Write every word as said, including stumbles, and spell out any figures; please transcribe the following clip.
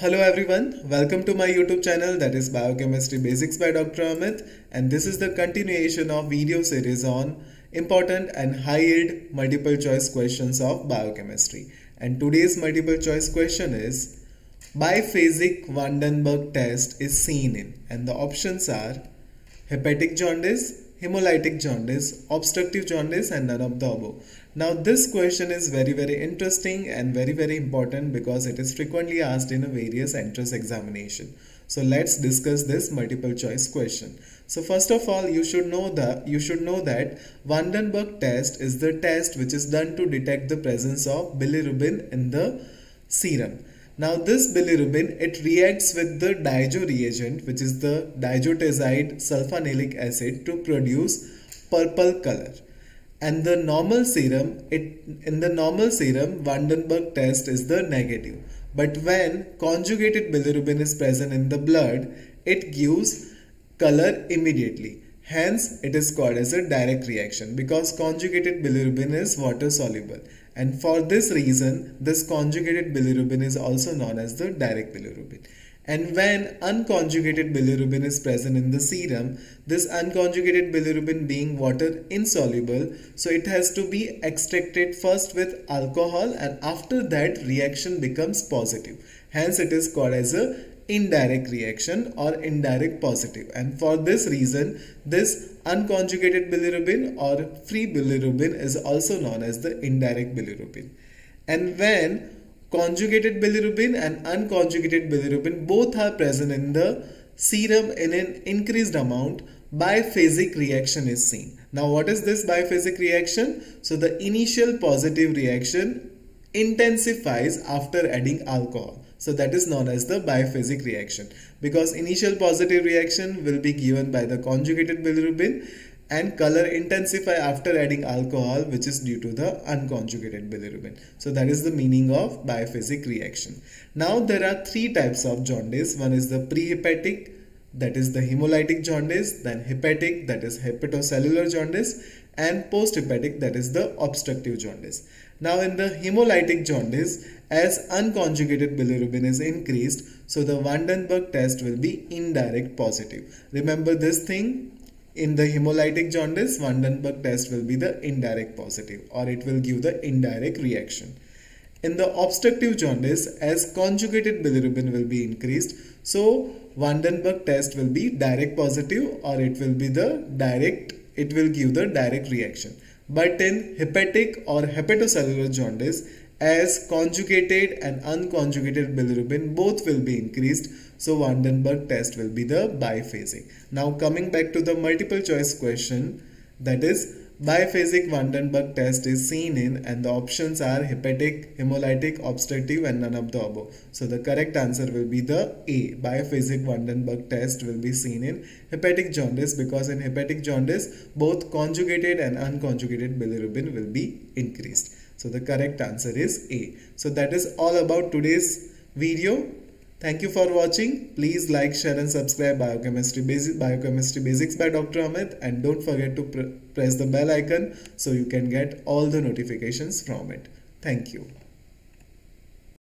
Hello everyone, welcome to my YouTube channel that is Biochemistry Basics by Doctor Amit, and this is the continuation of video series on important and high yield multiple choice questions of biochemistry. And today's multiple choice question is, biphasic van den Bergh test is seen in, and the options are hepatic jaundice, hemolytic jaundice, obstructive jaundice and none of the above. Now this question is very very interesting and very very important because it is frequently asked in a various entrance examination. So let's discuss this multiple choice question. So first of all, you should know that you should know that van den Bergh test is the test which is done to detect the presence of bilirubin in the serum. Now this bilirubin, it reacts with the diazo reagent, which is the diazotized sulfanilic acid, to produce purple color. And the normal serum, it in the normal serum, van den Bergh test is the negative. But when conjugated bilirubin is present in the blood, it gives color immediately. Hence, it is called as a direct reaction because conjugated bilirubin is water soluble. And for this reason, this conjugated bilirubin is also known as the direct bilirubin. And when unconjugated bilirubin is present in the serum, this unconjugated bilirubin being water insoluble, so it has to be extracted first with alcohol, and after that reaction becomes positive. Hence, it is called as a indirect reaction or indirect positive. And for this reason, this unconjugated bilirubin or free bilirubin is also known as the indirect bilirubin. And when conjugated bilirubin and unconjugated bilirubin both are present in the serum in an increased amount, biphasic reaction is seen. Now what is this biphasic reaction? So the initial positive reaction intensifies after adding alcohol. So that is known as the biphasic reaction because initial positive reaction will be given by the conjugated bilirubin and color intensify after adding alcohol, which is due to the unconjugated bilirubin. So that is the meaning of biphasic reaction. Now there are three types of jaundice. One is the prehepatic, that is the hemolytic jaundice, then hepatic, that is hepatocellular jaundice, and post-hepatic, that is the obstructive jaundice. Now in the hemolytic jaundice, as unconjugated bilirubin is increased, so the van den Bergh test will be indirect positive. Remember this thing, in the hemolytic jaundice, van den Bergh test will be the indirect positive, or it will give the indirect reaction. In the obstructive jaundice, as conjugated bilirubin will be increased, so van den Bergh test will be direct positive, or it will be the direct, it will give the direct reaction. But in hepatic or hepatocellular jaundice, as conjugated and unconjugated bilirubin both will be increased, so van den Bergh test will be the biphasic. Now coming back to the multiple choice question, that is biphasic van den Bergh test is seen in, and the options are hepatic, hemolytic, obstructive and none of the above. So the correct answer will be the A. Biphasic van den Bergh test will be seen in hepatic jaundice because in hepatic jaundice both conjugated and unconjugated bilirubin will be increased. So the correct answer is A. So that is all about today's video. Thank you for watching. Please like, share and subscribe Biochemistry Basics, Biochemistry Basics by Doctor Amit, and don't forget to pr press the bell icon so you can get all the notifications from it. Thank you.